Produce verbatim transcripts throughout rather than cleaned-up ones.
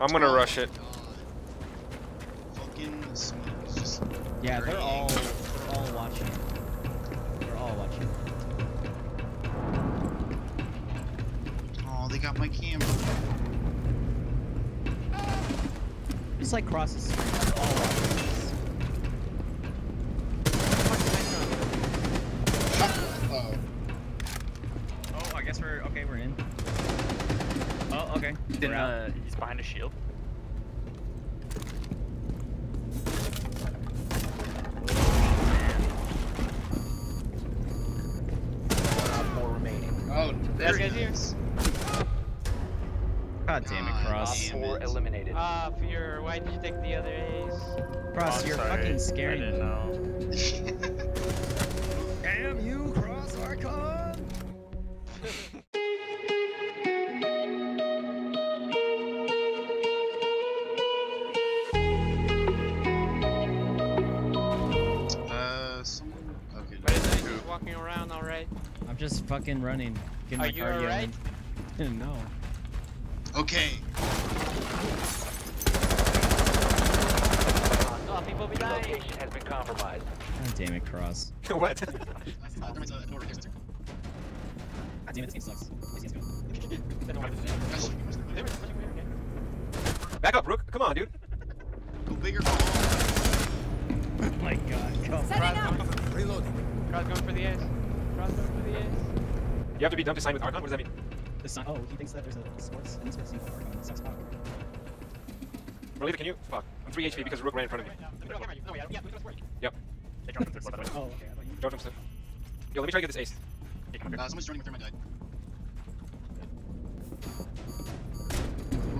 I'm gonna oh rush it. Fucking smokes. Yeah, they're all, they're all watching. They're all watching. Oh, they got my camera. It's like Cross the street. They're all watching. Okay, we're in. Oh, okay. Then, uh, he's behind a shield. One more remaining. Oh, that's good news. God damn it, Cross. Damn four it. Eliminated. Ah, uh, Fear, why did you take the other ace? Cross, oh, you're sorry. Fucking scary. I didn't know. Damn you, Cross Archon! Just fucking running. Get my Are you alright? No. Okay. Oh, people be dying. Location has been compromised. God damn it, Cross. What? God damn it, this game sucks. Back up, Rook. Come on, dude. Go bigger. Oh my god. Go. Cross, reloading. Cross going for the ace. You have to be dumb to sign with Archon? What does that mean? The sign. Oh, he thinks that there's a sports and sports team for Archon. It sucks. Fuck. Relieve it, can you? Fuck. I'm three H P because Rook ran in front of me. Yep. They dropped him third, by the way. Oh, okay. I dropped him third. Yo, let me try to get this ace. Uh, someone's joining me through my guide.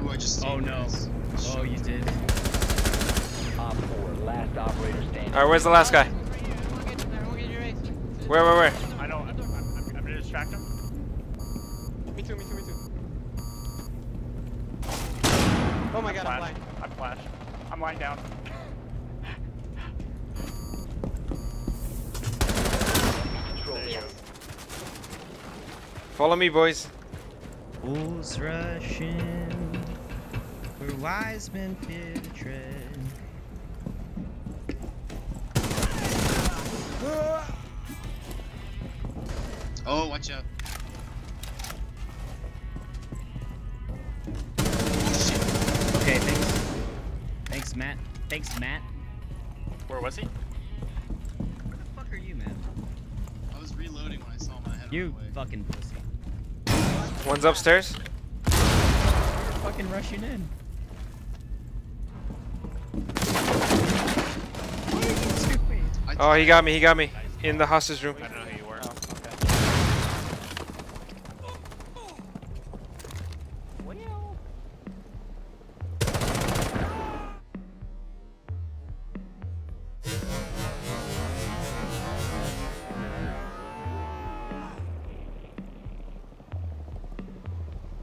Ooh, I just. Oh, no. Oh, you did. Top four, last operator standing. Alright, where's the last guy? Where, where, where? I don't, I'm, I'm, I'm gonna distract him. Me too, me too, me too. Oh my god, I'm blind. I'm flashed. I'm lying down. There you go. Follow me, boys. Wolves rushing, where wise men fear to tread. Oh, watch out. Okay, thanks. Thanks, Matt. Thanks, Matt. Where was he? Where the fuck are you, man? I was reloading when I saw my head. You away. Fucking pussy. One's upstairs. You're fucking rushing in. What are you doing? Oh, he got me. He got me. In the hostage room. I don't know who you were.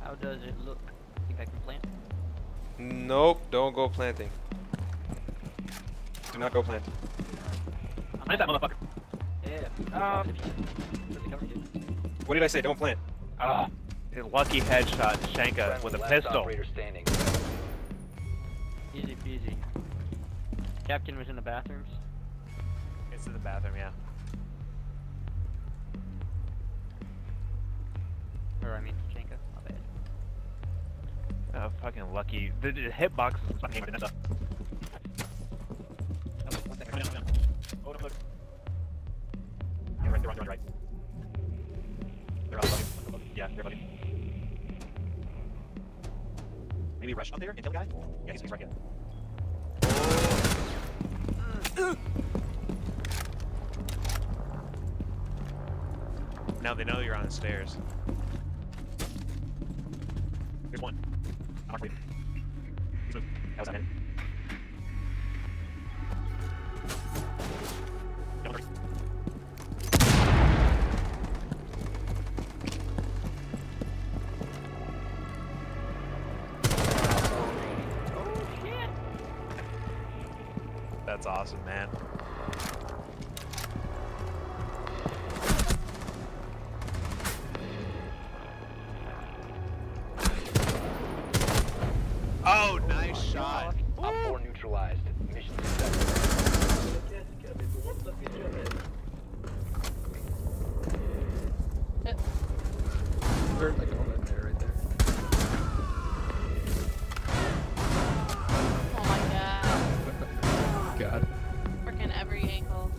How does it look? Think I can plant? Nope, don't go planting. Do not go plant. I'm plant that motherfucker. Yeah. Um, what did I say? Don't plant. Ah, uh, lucky headshot, Shanka with a pistol. Easy peasy. Captain was in the bathrooms. It's in the bathroom, yeah. Or I mean. Oh, fucking lucky. The, the hitbox is fucking Vanessa. Oh, look. Yeah, right, they're on, they're on, right. They're on, fucking. Yeah, they're fucking. Maybe rush up there and kill the guy? Yeah, he's, he's right here. Now they know you're on the stairs. There's one. That was on him. Oh shit! That's awesome, man. Oh shot. Op four neutralized. Mission success. Hurt like all that there, right there. Oh my god. God. Freaking every angle.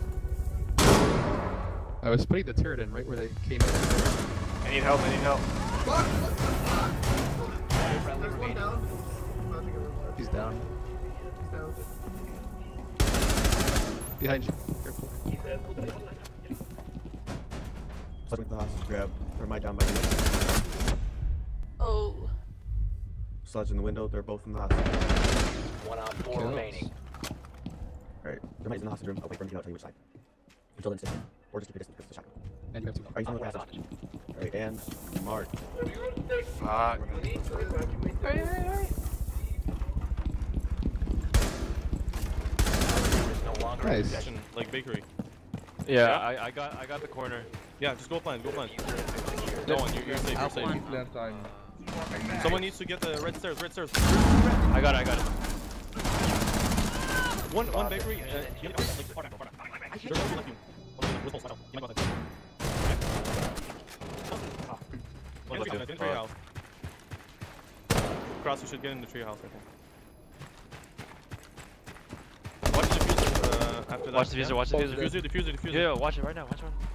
I was putting the turret in right where they came in. I need help, I need help. What? What the fuck? Friendly remaining. Down. He's down. He's down. Behind you. Careful. Let the hostage grab. Or am I down by the window? Oh. Sludge in the window, they're both in the hostage. One on four Kills. remaining. Alright, Hermite's in the hostage room. I'll wait for him to know which side. Control instant. Or just keep your distance because of the shotgun. And you have to hostage. Alright, and mark. Fuck. Alright, alright, alright. Nice. Action, like bakery. Yeah, yeah. I, I got I got the corner. Yeah, just go blind, go blind. No one, you're, you're safe, you're safe. Uh, Someone needs to get the red stairs, red stairs. I got it, I got it. One, one bakery. Uh, yeah. Cross, we should get in the treehouse, I think. After watch that, the diffuser, yeah. watch the diffuser. Diffuser, diffuser, diffuser. Yeah, watch it right now, watch it right now.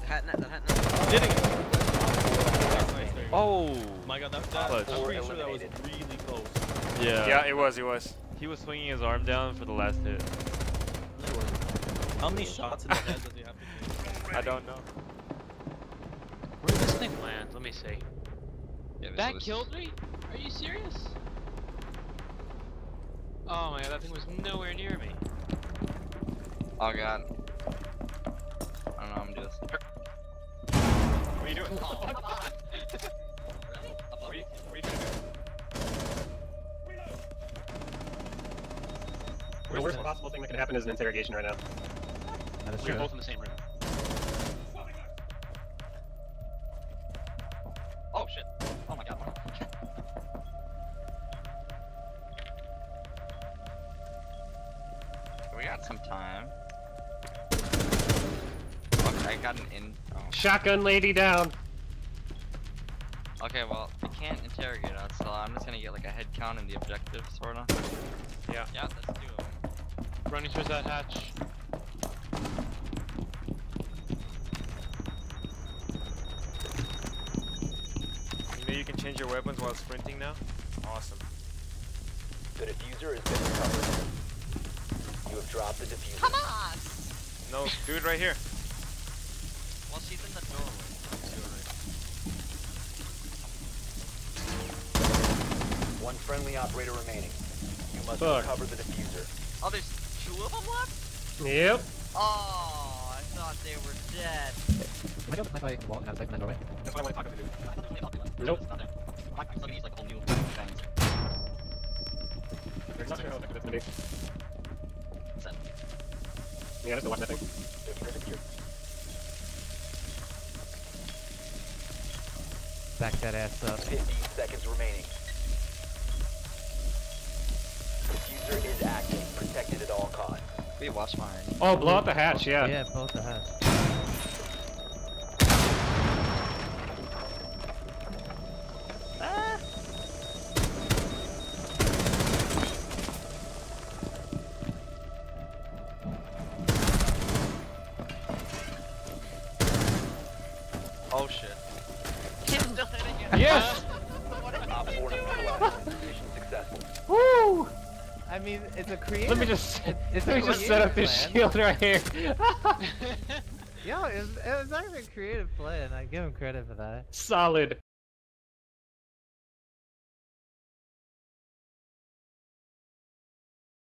The hat net, the hat net. Did it! That's nice, there you go. Oh! My god, that, that, I'm pretty eliminated. sure that was really close. Yeah. Yeah, it was, it was. He was swinging his arm down for the last hit. How many shots in the head does he have to do? I don't know. Where did this thing land? Let me see. Yeah, that was... killed me? Are you serious? Oh my god, that thing was nowhere near me. Oh god. I don't know, I'm just. What are you doing? Oh, what the fuck? Really? What are you, what are you gonna do? The worst possible thing that can happen is an interrogation right now. That is true. We're both in the same room. Oh shit. Oh my god. We got some time. I got an in. Oh. Shotgun lady down. Okay, well, we can't interrogate us, so I'm just gonna get like a head count in the objective, sorta. Yeah. Yeah, let's do it. Running towards that hatch. You know you can change your weapons while sprinting now? Awesome. The diffuser has been recovered. You have dropped the diffuser. Come on! No, dude, right here. Well, she's in the doorway. One friendly operator remaining. You must Fuck. recover the diffuser. Oh, there's two of them left? Yep. Oh, I thought they were dead. Am I going to play by the wall and outside from the doorway? That's why I want to talk to you. I thought they were popular. Nope. I'm going to use like a whole new things. There's nothing else that's going to be. Send. Yeah, that's the one that thing. Back that ass up. fifty seconds remaining. The diffuser is active, protected at all costs. We watch mine. Oh, blow out the hatch, yeah. Yeah, blow out the hatch. Ah. Oh shit. Yes! What are you doing? Mission successful. Woo! I mean, it's a creative. Let me just, it's let me just set up this shield right here. Yo, it was, it was actually a creative plan. I give him credit for that. Solid.